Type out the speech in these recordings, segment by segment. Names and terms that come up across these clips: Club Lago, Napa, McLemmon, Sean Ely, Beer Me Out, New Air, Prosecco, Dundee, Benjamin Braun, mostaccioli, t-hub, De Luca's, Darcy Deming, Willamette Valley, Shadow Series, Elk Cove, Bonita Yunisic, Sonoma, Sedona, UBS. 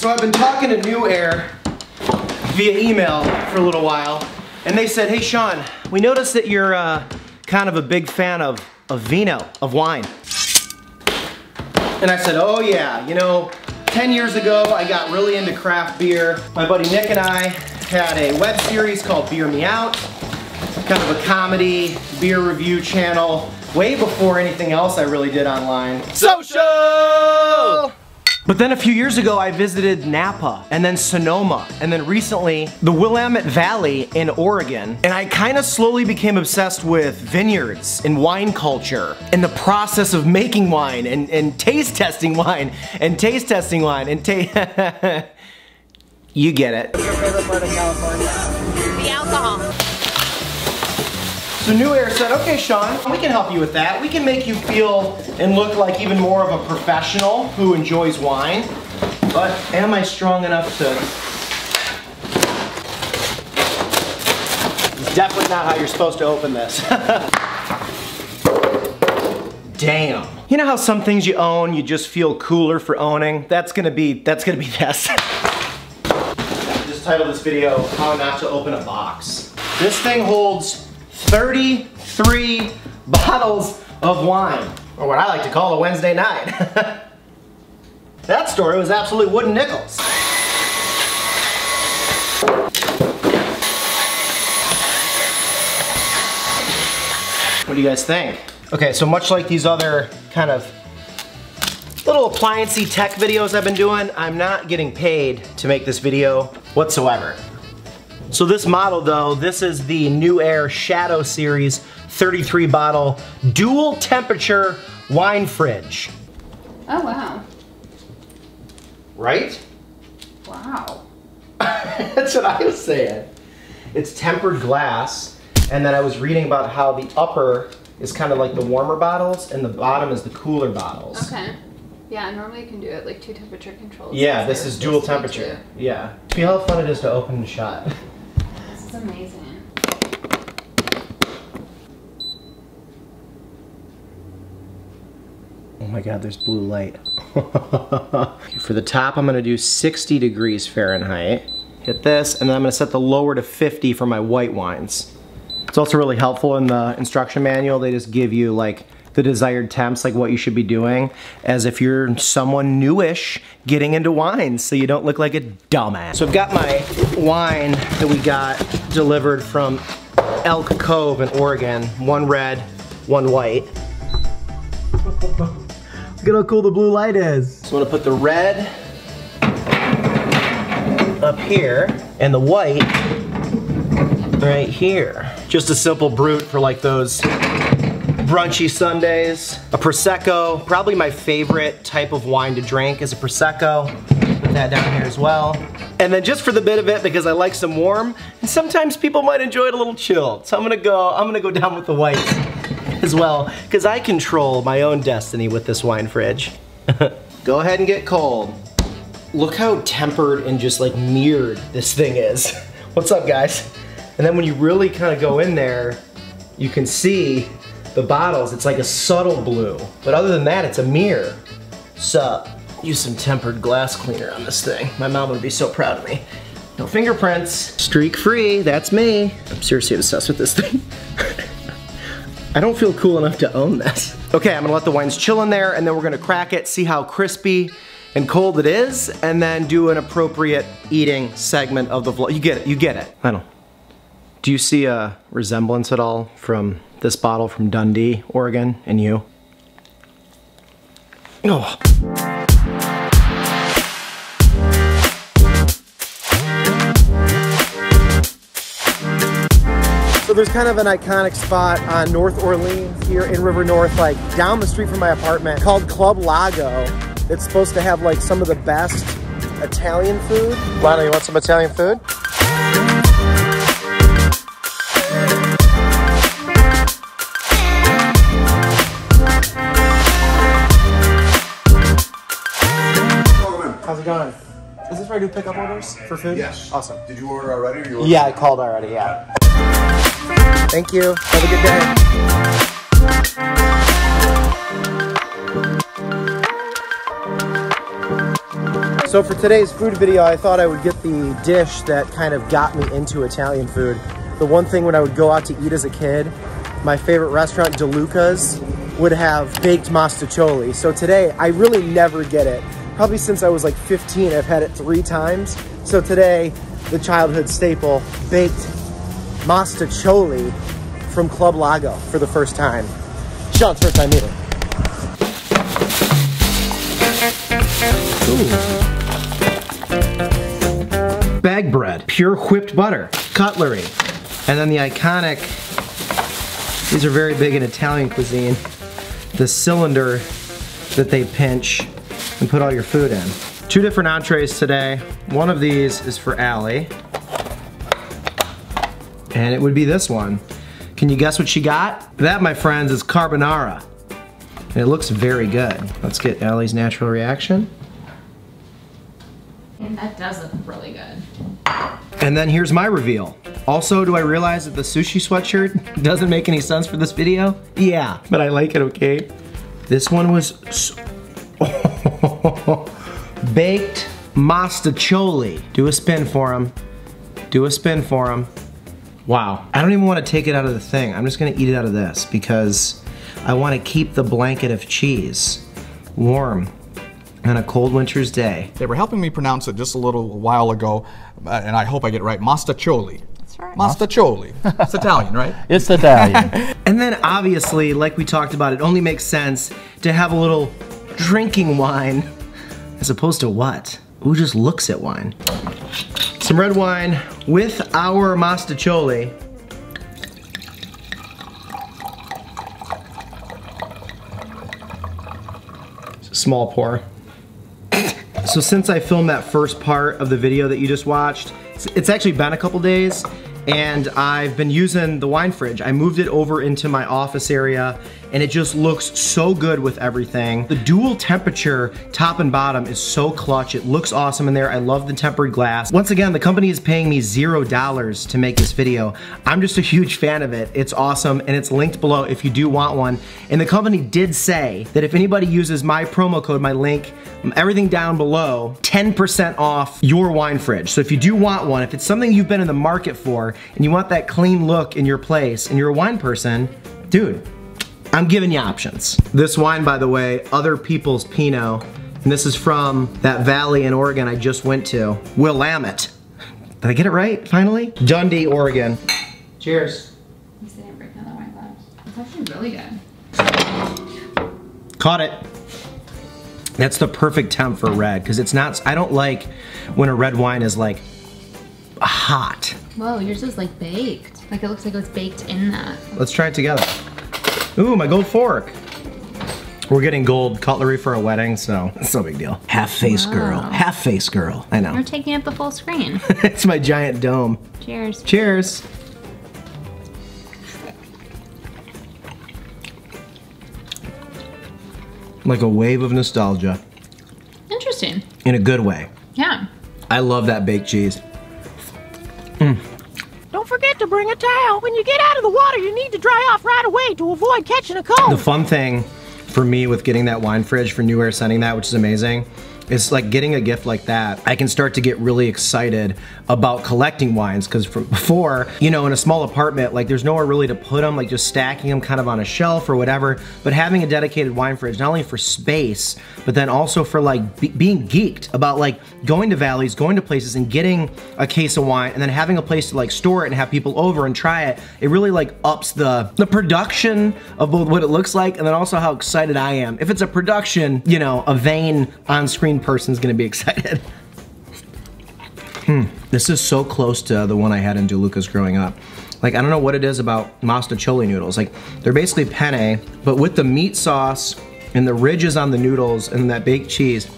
So I've been talking to New Air via email for a little while, and they said, hey Sean, we noticed that you're kind of a big fan of vino, of wine. And I said, oh yeah, you know, 10 years ago I got really into craft beer. My buddy Nick and I had a web series called Beer Me Out, kind of a comedy beer review channel, way before anything else I really did online. Social! But then a few years ago I visited Napa, and then Sonoma, and then recently the Willamette Valley in Oregon, and I kind of slowly became obsessed with vineyards and wine culture and the process of making wine and taste testing wine and taste testing wine and you get it. Your favorite part of California? The alcohol. So New Air said, okay Sean, we can help you with that. We can make you feel and look like even more of a professional who enjoys wine. But am I strong enough to... It's definitely not how you're supposed to open this. Damn. You know how some things you own, you just feel cooler for owning? That's gonna be this. I just titled this video, How Not to Open a Box. This thing holds 33 bottles of wine, or what I like to call a Wednesday night. That story was absolute wooden nickels. What do you guys think? Okay, so much like these other kind of little appliancey tech videos I've been doing, I'm not getting paid to make this video whatsoever. So this model though, this is the New Air Shadow Series 33 bottle dual temperature wine fridge. Oh wow. Right? Wow. That's what I was saying. It's tempered glass, and then I was reading about how the upper is kind of like the warmer bottles and the bottom is the cooler bottles. Okay. Yeah, normally you can do it like two temperature controls. Yeah, this is dual temperature. Yeah. Feel how fun it is to open and shot. It's amazing. Oh my god, there's blue light. For the top, I'm gonna do 60 degrees Fahrenheit. Hit this, and then I'm gonna set the lower to 50 for my white wines. It's also really helpful in the instruction manual. They just give you like the desired temps, like what you should be doing, as if you're someone newish getting into wine, so you don't look like a dumbass. So I've got my wine that we got delivered from Elk Cove in Oregon. One red, one white. Look at how cool the blue light is. So I'm gonna put the red up here and the white right here. Just a simple brut for like those brunchy Sundays. A Prosecco, probably my favorite type of wine to drink is a Prosecco. Put that down here as well. And then just for the bit of it, because I like some warm, and sometimes people might enjoy it a little chilled. So I'm gonna go down with the white as well, because I control my own destiny with this wine fridge. Go ahead and get cold. Look how tempered and just like mirrored this thing is. What's up, guys? And then when you really kind of go in there, you can see the bottles, it's like a subtle blue. But other than that, it's a mirror. So, use some tempered glass cleaner on this thing. My mom would be so proud of me. No fingerprints. Streak free, that's me. I'm seriously obsessed with this thing. I don't feel cool enough to own this. Okay, I'm gonna let the wines chill in there, and then we're gonna crack it, see how crispy and cold it is, and then do an appropriate eating segment of the vlog. You get it, you get it. I don't. Do you see a resemblance at all from this bottle from Dundee, Oregon, and you? Oh. So there's kind of an iconic spot on North Orleans here in River North, like down the street from my apartment, called Club Lago. It's supposed to have like some of the best Italian food. Lana, you want some Italian food? Going. Is this where I do pickup orders for food? Yes. Awesome. Did you order already? Or you ordered? Yeah, I called already, yeah. Thank you. Have a good day. So for today's food video, I thought I would get the dish that kind of got me into Italian food. The one thing when I would go out to eat as a kid, my favorite restaurant, De Luca's, would have baked mostaccioli. So today, I really never get it. Probably since I was like 15, I've had it 3 times. So today, the childhood staple, baked mostaccioli from Club Lago for the first time. Sean's first time eating. Ooh. Bag bread, pure whipped butter, cutlery, and then the iconic, these are very big in Italian cuisine, the cylinder that they pinch and put all your food in. 2 different entrees today. One of these is for Allie, and it would be this one. Can you guess what she got? That, my friends, is carbonara. And it looks very good. Let's get Allie's natural reaction. That does look really good. And then here's my reveal. Also, do I realize that the sushi sweatshirt doesn't make any sense for this video? Yeah, but I like it, okay? This one was baked mostaccioli. Do a spin for him. Do a spin for him. Wow. I don't even want to take it out of the thing. I'm just going to eat it out of this because I want to keep the blanket of cheese warm on a cold winter's day. They were helping me pronounce it just a little while ago, and I hope I get it right, mostaccioli. That's right. Mostaccioli. It's Italian, right? It's Italian. And then obviously, like we talked about, it only makes sense to have a little drinking wine as opposed to what? Who just looks at wine? Some red wine with our mostaccioli. Small pour. So since I filmed that first part of the video that you just watched, it's actually been a couple days, and I've been using the wine fridge. I moved it over into my office area, and it just looks so good with everything. The dual temperature, top and bottom, is so clutch. It looks awesome in there. I love the tempered glass. Once again, the company is paying me $0 to make this video. I'm just a huge fan of it. It's awesome, and it's linked below if you do want one. And the company did say that if anybody uses my promo code, my link, everything down below, 10% off your wine fridge. So if you do want one, if it's something you've been in the market for, and you want that clean look in your place, and you're a wine person, dude, I'm giving you options. This wine, by the way, Other People's Pinot, and this is from that valley in Oregon I just went to, Willamette. Did I get it right, finally? Dundee, Oregon. Cheers. At least I didn't break another wine glass. It's actually really good. Caught it. That's the perfect temp for red, because it's not, I don't like when a red wine is like hot. Whoa, yours is like baked. Like it looks like it was baked in that. Let's try it together. Ooh, my gold fork. We're getting gold cutlery for a wedding, so it's no big deal. Half face girl, half face girl. I know. We're taking up the full screen. It's my giant dome. Cheers. Cheers. Like a wave of nostalgia. Interesting. In a good way. Yeah. I love that baked cheese. Mm. Don't forget to bring a towel. When you get out of the water, you need to dry off right away to avoid catching a cold. The fun thing for me with getting that wine fridge for New Air sending that, which is amazing, is like getting a gift like that, I can start to get really excited about collecting wines, because before, you know, in a small apartment, like there's nowhere really to put them, like just stacking them kind of on a shelf or whatever, but having a dedicated wine fridge, not only for space, but then also for like being geeked about like going to valleys, going to places and getting a case of wine and then having a place to like store it and have people over and try it. It really like ups the production of both what it looks like and then also how excited I am. If it's a production, you know, a vain on-screen person's gonna be excited. This is so close to the one I had in De Luca's growing up. Like, I don't know what it is about mostaccioli noodles. Like, they're basically penne, but with the meat sauce and the ridges on the noodles and that baked cheese.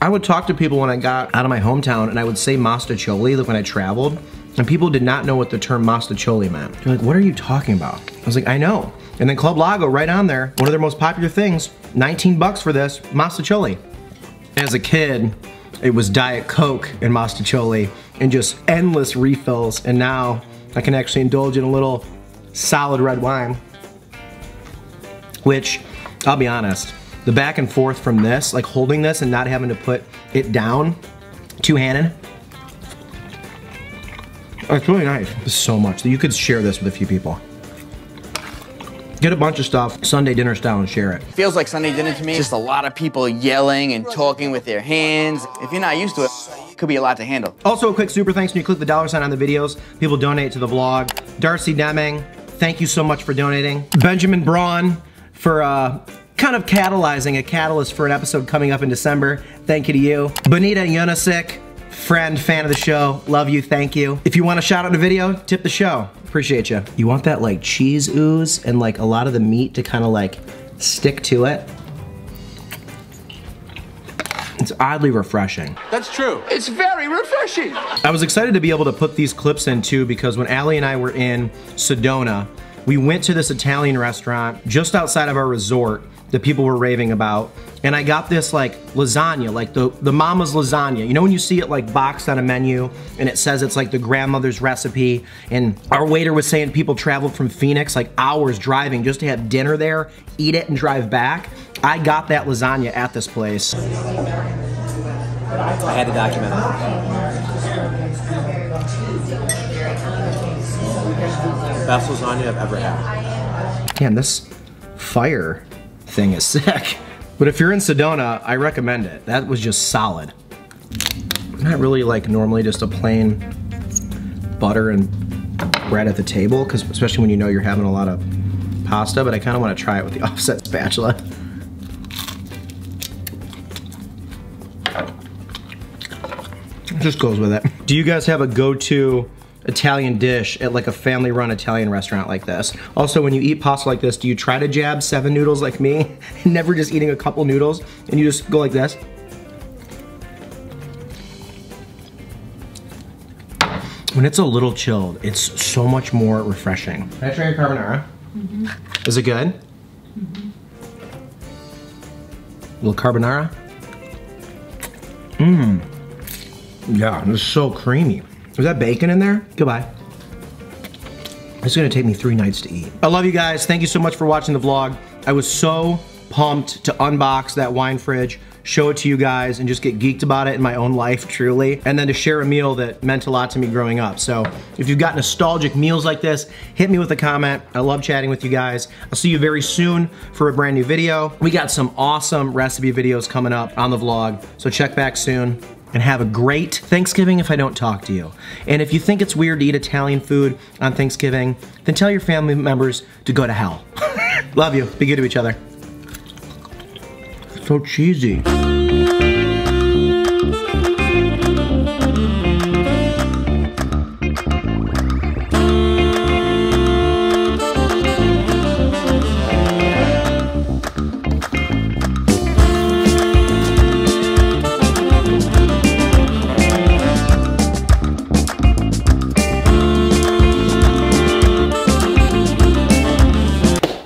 I would talk to people when I got out of my hometown and I would say mostaccioli, like when I traveled, and people did not know what the term mostaccioli meant. They're like, what are you talking about? I was like, I know. And then Club Lago, right on there, one of their most popular things, 19 bucks for this, mostaccioli. As a kid, it was Diet Coke and mostaccioli and just endless refills. And now I can actually indulge in a little solid red wine, which I'll be honest, The back and forth from this, like holding this and not having to put it down, two-handed. Oh, it's really nice. There's so much. You could share this with a few people. Get a bunch of stuff, Sunday dinner style, and share it. Feels like Sunday dinner to me. Just a lot of people yelling and talking with their hands. If you're not used to it, it could be a lot to handle. Also, a quick super thanks when you click the $sign on the videos. People donate to the vlog. Darcy Deming, thank you so much for donating. Benjamin Braun for kind of catalyzing, a catalyst for an episode coming up in December. Thank you to you. Bonita Yunisic, friend, fan of the show. Love you, thank you. If you want to shout out a video, tip the show. Appreciate you. You want that like cheese ooze and like a lot of the meat to kind of like stick to it. It's oddly refreshing. That's true. It's very refreshing. I was excited to be able to put these clips in too, because when Allie and I were in Sedona, we went to this Italian restaurant just outside of our resort that people were raving about. And I got this like lasagna, like the mama's lasagna. You know when you see it like boxed on a menu and it says it's like the grandmother's recipe, and our waiter was saying people traveled from Phoenix, like hours driving just to have dinner there, eat it and drive back. I got that lasagna at this place. I had to document it. Best lasagna I've ever had. Damn, this fire thing is sick. But if you're in Sedona, I recommend it. That was just solid. I'm not really like normally just a plain butter and bread at the table, because especially when you know you're having a lot of pasta, but I kind of want to try it with the offset spatula. It just goes with it. Do you guys have a go-to Italian dish at like a family-run Italian restaurant like this? Also, when you eat pasta like this, do you try to jab 7 noodles like me? Never just eating a couple noodles and you just go like this? When it's a little chilled, it's so much more refreshing. Can I try your carbonara? Mm-hmm. Is it good? Mm-hmm. Little carbonara? Mmm. Yeah, it's so creamy. Is that bacon in there? Goodbye. It's gonna take me 3 nights to eat. I love you guys. Thank you so much for watching the vlog. I was so pumped to unbox that wine fridge, show it to you guys, and just get geeked about it in my own life, truly. And then to share a meal that meant a lot to me growing up. So if you've got nostalgic meals like this, hit me with a comment. I love chatting with you guys. I'll see you very soon for a brand new video. We got some awesome recipe videos coming up on the vlog, so check back soon. And have a great Thanksgiving if I don't talk to you. And if you think it's weird to eat Italian food on Thanksgiving, then tell your family members to go to hell. Love you. Be good to each other. So cheesy.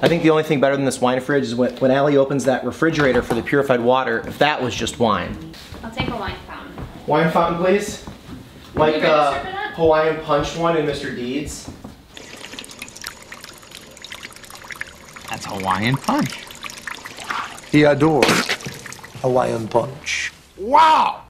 I think the only thing better than this wine fridge is when Allie opens that refrigerator for the purified water, if that was just wine. I'll take a wine fountain. Wine fountain, please. Like a Hawaiian Punch one in Mr. Deeds. That's Hawaiian Punch. He adores Hawaiian Punch. Wow!